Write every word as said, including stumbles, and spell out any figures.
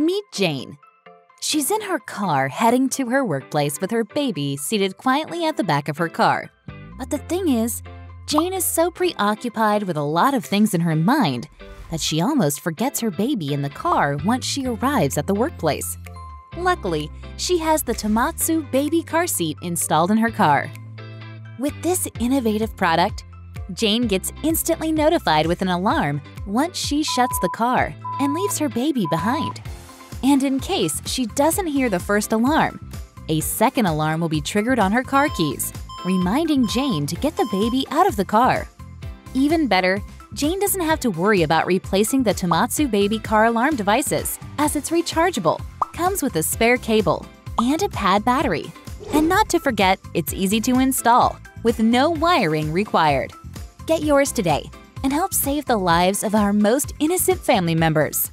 Meet Jane. She's in her car heading to her workplace with her baby seated quietly at the back of her car. But the thing is, Jane is so preoccupied with a lot of things in her mind that she almost forgets her baby in the car once she arrives at the workplace. Luckily, she has the Tomatsu baby car seat installed in her car. With this innovative product, Jane gets instantly notified with an alarm once she shuts the car and leaves her baby behind. And in case she doesn't hear the first alarm, a second alarm will be triggered on her car keys, reminding Jane to get the baby out of the car. Even better, Jane doesn't have to worry about replacing the Tomatsu baby car alarm devices, as it's rechargeable, comes with a spare cable, and a pad battery. And not to forget, it's easy to install, with no wiring required. Get yours today and help save the lives of our most innocent family members.